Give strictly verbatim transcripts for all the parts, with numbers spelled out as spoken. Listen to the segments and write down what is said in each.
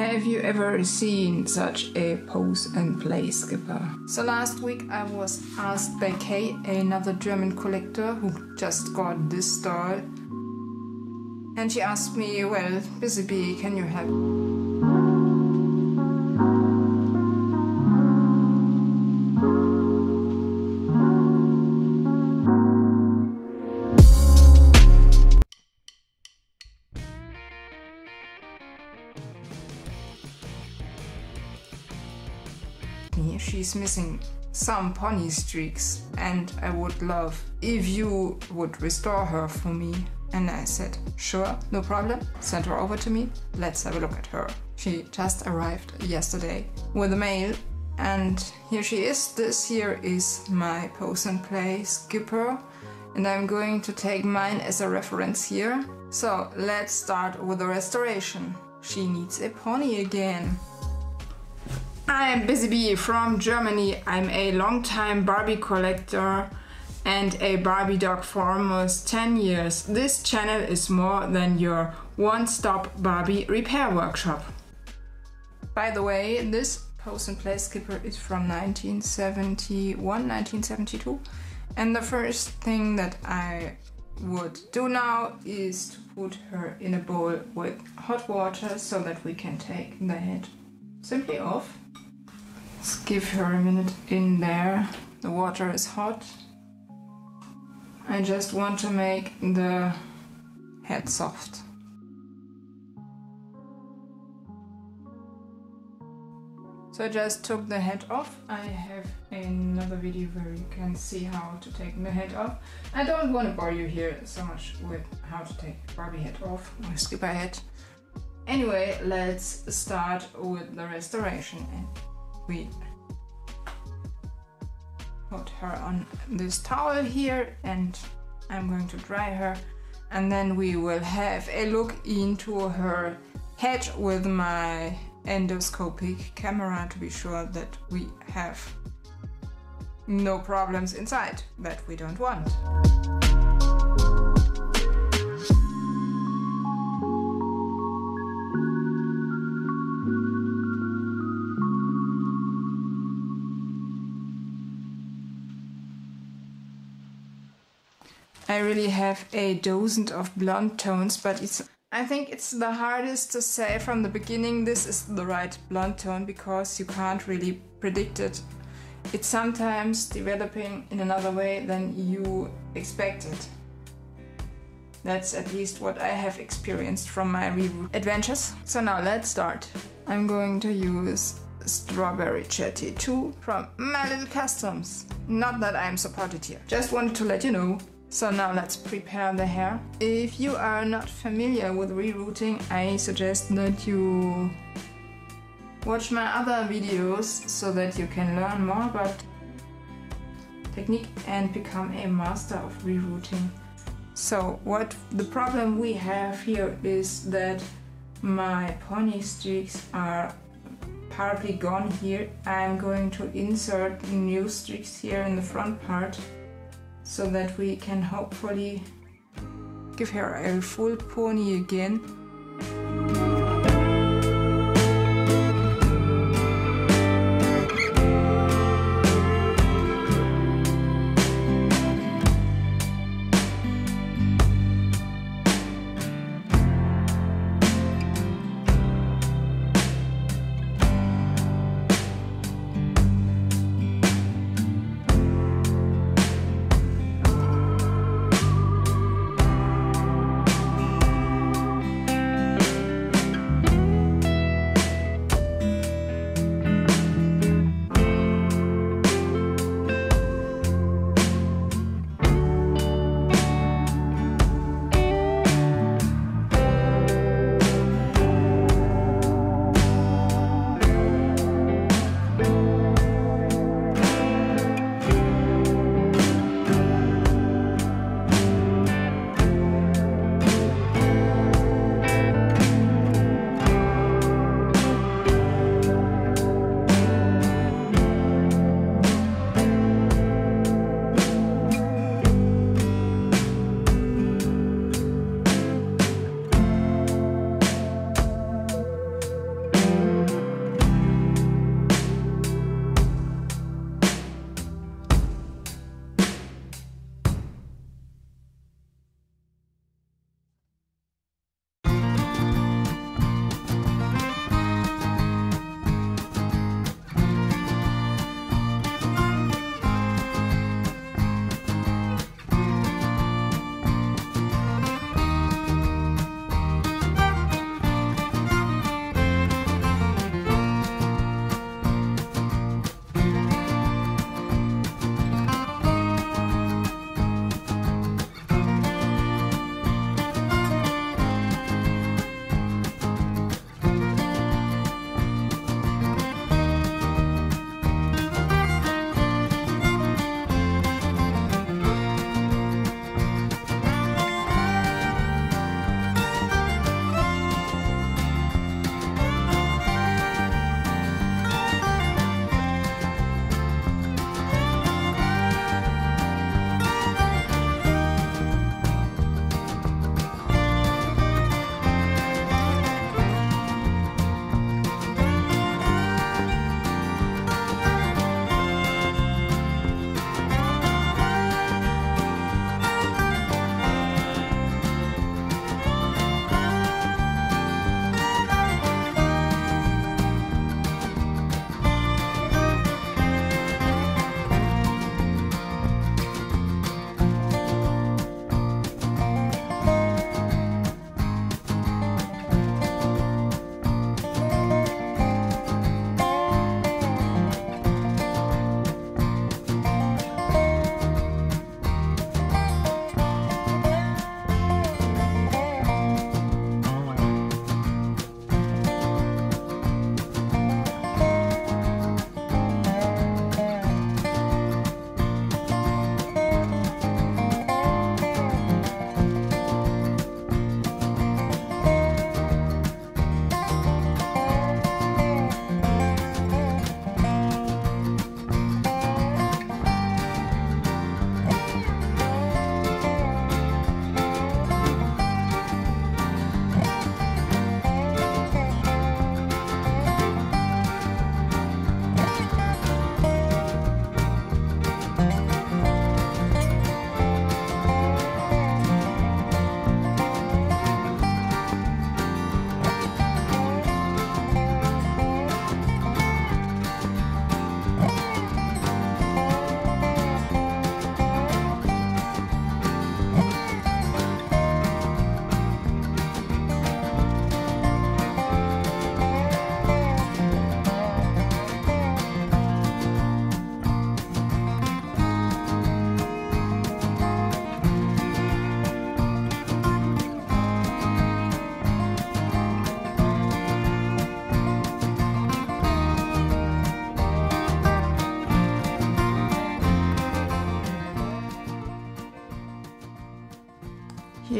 Have you ever seen such a Pose and Play Skipper? So last week I was asked by Kay, another German collector who just got this doll, and she asked me, well, Busy B, can you help? She's missing some pony streaks and I would love if you would restore her for me. And I said, sure, no problem, send her over to me, let's have a look at her. She just arrived yesterday with a mail and here she is. This here is my Pose and Play Skipper and I'm going to take mine as a reference here. So let's start with the restoration. She needs a pony again. I'm Busy B from Germany. I'm a long-time Barbie collector and a Barbie dog for almost ten years. This channel is more than your one-stop Barbie repair workshop. By the way, this Pose and Play Skipper is from nineteen seventy-one, nineteen seventy-two, and the first thing that I would do now is to put her in a bowl with hot water so that we can take the head simply off. Let's give her a minute in there. The water is hot. I just want to make the head soft. So I just took the head off. I have another video where you can see how to take the head off. I don't want to bore you here so much with how to take Barbie head off or skipper head. Anyway, let's start with the restoration. We put her on this towel here and I'm going to dry her and then we will have a look into her head with my endoscopic camera to be sure that we have no problems inside that we don't want. I really have a dozen of blonde tones, but it's, I think it's the hardest to say from the beginning this is the right blonde tone because you can't really predict it. It's sometimes developing in another way than you expected. That's at least what I have experienced from my review adventures. So now let's start. I'm going to use Strawberry Chatty two from My Little Customs. Not that I'm supported here, just wanted to let you know. So now let's prepare the hair. If you are not familiar with rerouting, I suggest that you watch my other videos so that you can learn more about technique and become a master of rerouting. So what the problem we have here is that my pony streaks are partly gone here. I'm going to insert new streaks here in the front part, so that we can hopefully give her a full pony again.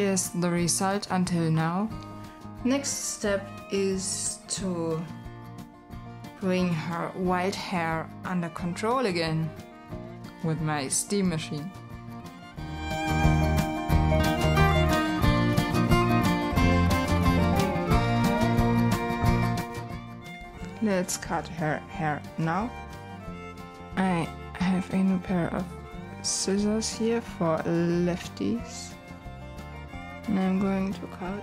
Here's the result until now. Next step is to bring her white hair under control again with my steam machine. Let's cut her hair now. I have a new pair of scissors here for lefties, and I'm going to cut.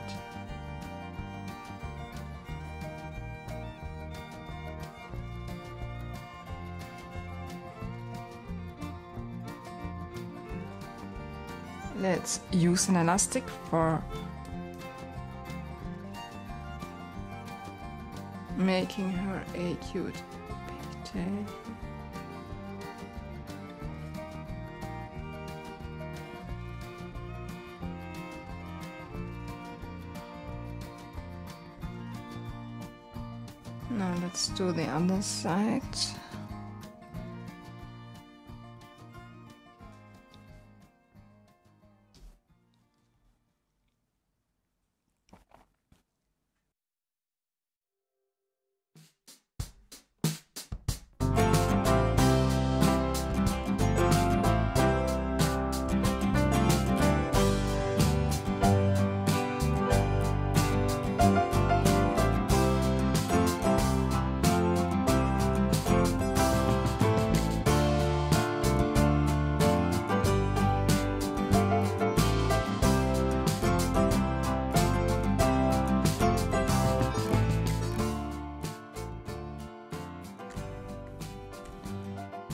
Let's use an elastic for making her a cute pigtail. Now let's do the other side.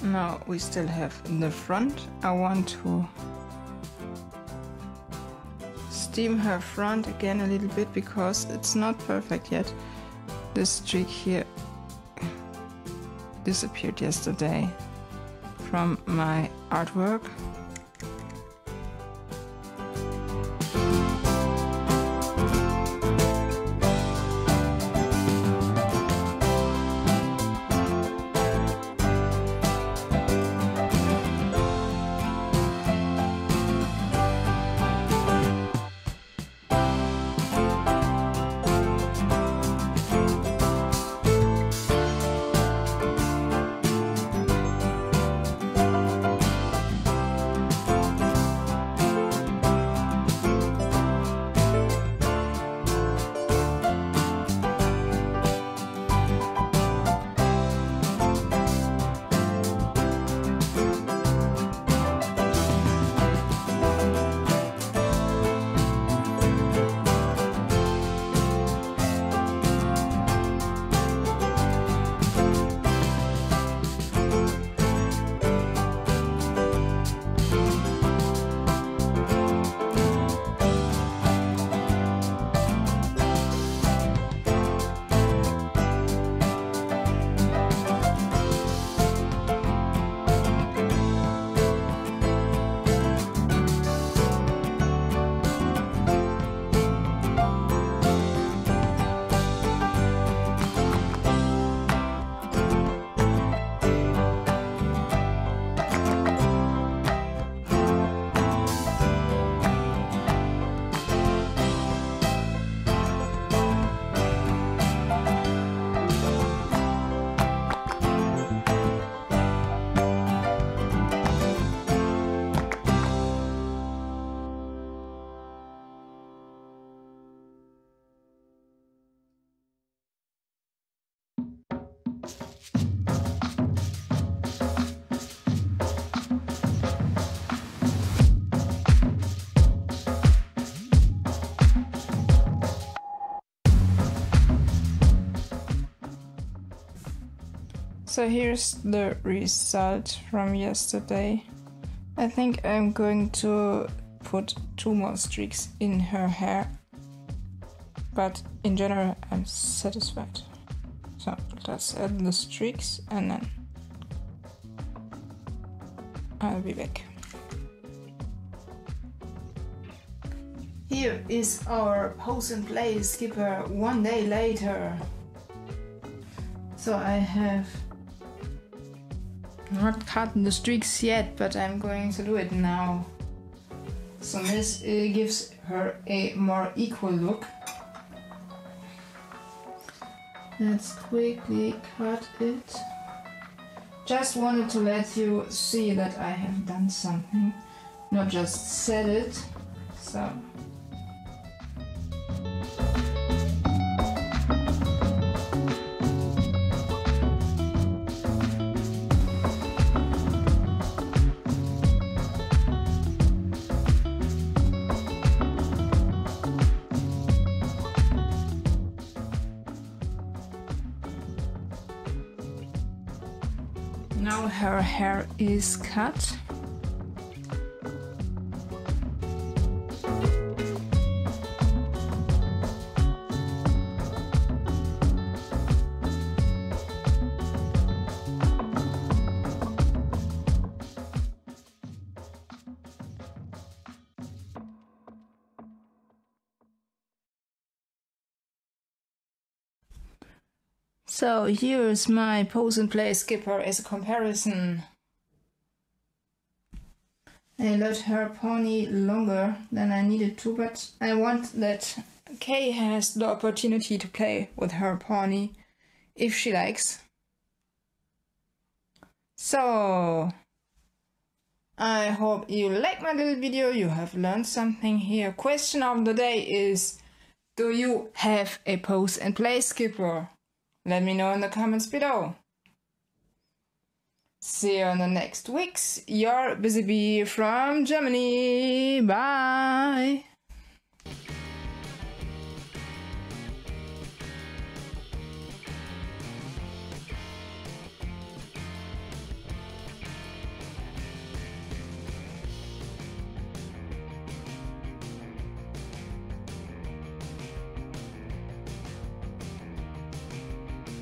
Now we still have the front. I want to steam her front again a little bit because it's not perfect yet. This streak here disappeared yesterday from my artwork. So here's the result from yesterday. I think I'm going to put two more streaks in her hair, but in general I'm satisfied. So let's add the streaks and then I'll be back. Here is our Pose and Play Skipper one day later. So I have not cut the streaks yet, but I'm going to do it now. So this uh, gives her a more equal look. Let's quickly cut it. Just wanted to let you see that I have done something, not just said it. So. Now her hair is cut. So here's my Pose and Play Skipper as a comparison. I let her pony longer than I needed to, but I want that Kay has the opportunity to play with her pony if she likes. So I hope you like my little video, you have learned something here. Question of the day is, do you have a Pose and Play Skipper? Let me know in the comments below. See you in the next weeks. Your Busy B from Germany. Bye.